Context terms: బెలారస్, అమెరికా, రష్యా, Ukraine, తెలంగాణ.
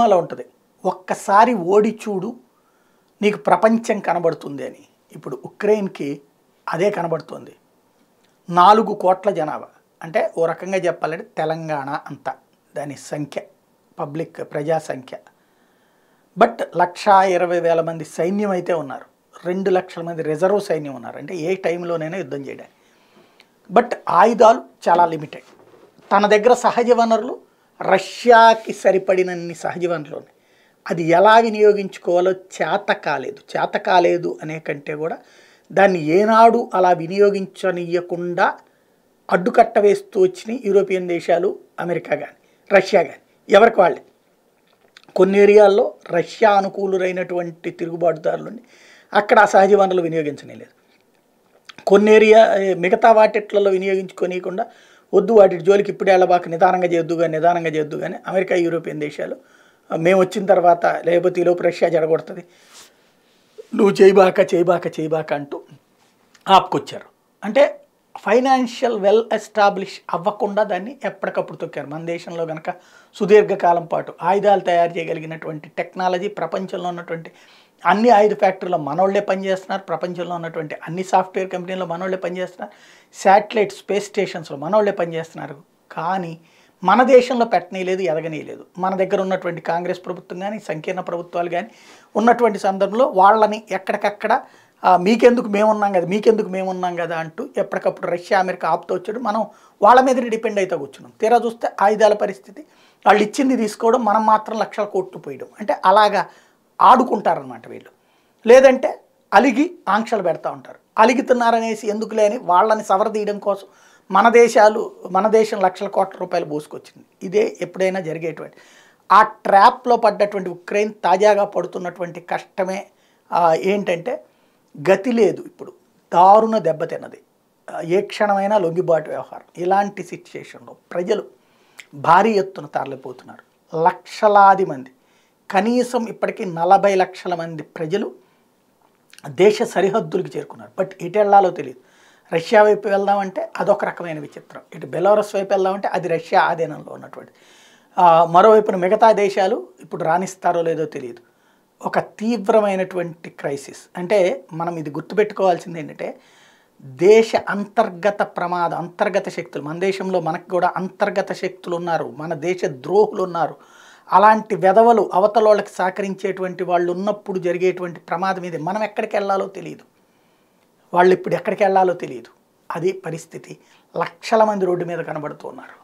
సినిమాలో ఉంటది ఒక్కసారి ఓడి చూడు నీకు ప్రపంచం కనబడుతుంది అని। ఇప్పుడు ఉక్రెయిన్ కి అదే కనబడుతుంది। 4 కోట్ల జనాభా అంటే ఓ రకంగా చెప్పాలంటే తెలంగాణ అంత దాని సంఖ్య పబ్లిక్ ప్రజా సంఖ్య। బట్ 120,000 మంది సైన్యం అయితే ఉన్నారు, 2 లక్షల మంది రిజర్వ్ సైన్యం ఉన్నారు అంటే ఏ టైంలోనైనా యుద్ధం చేయడానికి। బట్ ఆయుధాలు చాలా లిమిటెడ్, తన దగ్గర సహజ వనరులు రష్యాకి సరిపడినన్ని సహజ వనరులు అది ఎలా వినియోగించుకోవాలో చేత కాలేదు అనే కంటే కూడా దాన్ని ఏనాడు అలా వినియోగించనియకుండా అడ్డుకట్ట వేస్తూ వచ్చిన యూరోపియన్ దేశాలు అమెరికా కానీ రష్యా కానీ ఎవరికి వాళ్ళే। కొన్ని ఏరియాల్లో రష్యా అనుకూలురైనటువంటి తిరుగుబాటుదారులని అక్కడ సహజ వనరులు వినియోగించనేలేదు, కొన్ని ఏరియా మిగతా వాటిట్లలో వినియోగించుకోనియకుండా వద్దు వాటి జోలికి ఇప్పుడు వెళ్ళబాక నిదానంగా చేయొద్దు కానీ అమెరికా యూరోపియన్ దేశాలు మేము వచ్చిన తర్వాత లేకపోతే ఈలోపు రష్యా జరగొడుతుంది నువ్వు చేయబాక అంటూ ఆపుకొచ్చారు। అంటే ఫైనాన్షియల్ వెల్ ఎస్టాబ్లిష్ అవ్వకుండా దాన్ని ఎప్పటికప్పుడు తొక్కారు। మన దేశంలో కనుక సుదీర్ఘకాలం పాటు ఆయుధాలు తయారు చేయగలిగినటువంటి టెక్నాలజీ ప్రపంచంలో ఉన్నటువంటి అన్ని ఆయుధ ఫ్యాక్టరీలో మనోళ్లే పనిచేస్తున్నారు, ప్రపంచంలో ఉన్నటువంటి అన్ని సాఫ్ట్వేర్ కంపెనీల్లో మనోళ్లే పనిచేస్తున్నారు, శాటిలైట్ స్పేస్ స్టేషన్స్లో మనోళ్లే పనిచేస్తున్నారు। కానీ మన దేశంలో పెట్టనీయలేదు ఎదగనీయలేదు। మన దగ్గర ఉన్నటువంటి కాంగ్రెస్ ప్రభుత్వం కానీ సంకీర్ణ ప్రభుత్వాలు కానీ ఉన్నటువంటి సందర్భంలో వాళ్ళని ఎక్కడికక్కడ మీకెందుకు మేమున్నాం కదా అంటూ ఎప్పటికప్పుడు రష్యా అమెరికా ఆపుతూ వచ్చాడు। మనం వాళ్ళ మీదనే డిపెండ్ అయితే కూర్చున్నాం, తీరా చూస్తే ఆయుధాల పరిస్థితి వాళ్ళు ఇచ్చింది తీసుకోవడం మనం మాత్రం లక్షల కోట్లు పోయడం అంటే అలాగా ఆడుకుంటారనమాట వీళ్ళు। లేదంటే అలిగి ఆంక్షలు పెడతా ఉంటారు, అలిగుతున్నారనేసి ఎందుకులే అని వాళ్ళని సవరదీయడం కోసం మన దేశం లక్షల కోట్ల రూపాయలు పోసుకొచ్చింది। ఇదే ఎప్పుడైనా జరిగేటువంటి ఆ ట్రాప్లో పడ్డటువంటి ఉక్రెయిన్ తాజాగా పడుతున్నటువంటి కష్టమే ఏంటంటే గతి లేదు, ఇప్పుడు దారుణ దెబ్బతిన్నది, ఏ క్షణమైనా లొంగిబాటు వ్యవహారం। ఇలాంటి సిచ్యుయేషన్లో ప్రజలు భారీ ఎత్తున తరలిపోతున్నారు, లక్షలాది మంది, కనీసం ఇప్పటికీ 40 లక్షల మంది ప్రజలు దేశ సరిహద్దులకు చేరుకున్నారు। బట్ ఎటు వెళ్ళాలో తెలియదు, రష్యా వైపు వెళ్దామంటే అదొక రకమైన విచిత్రం, ఇటు బెలారస్ వైపు వెళ్దామంటే అది రష్యా ఆధీనంలో ఉన్నటువంటి, మరోవైపున మిగతా దేశాలు ఇప్పుడు రాణిస్తారో లేదో తెలియదు। ఒక తీవ్రమైనటువంటి క్రైసిస్ అంటే మనం ఇది గుర్తుపెట్టుకోవాల్సింది ఏంటంటే దేశ అంతర్గత ప్రమాదం, అంతర్గత శక్తులు, మన దేశంలో మనకు కూడా అంతర్గత శక్తులు ఉన్నారు, మన దేశ ద్రోహులు ఉన్నారు, అలాంటి వెధవలు అవతలోళ్ళకి సహకరించేటువంటి వాళ్ళు ఉన్నప్పుడు జరిగేటువంటి ప్రమాదం ఇది, మనం ఎక్కడికి వెళ్ళాలో తెలియదు, వాళ్ళు ఇప్పుడు ఎక్కడికి వెళ్ళాలో తెలియదు, అది పరిస్థితి। లక్షల మంది రోడ్డు మీద కనబడుతున్నారు।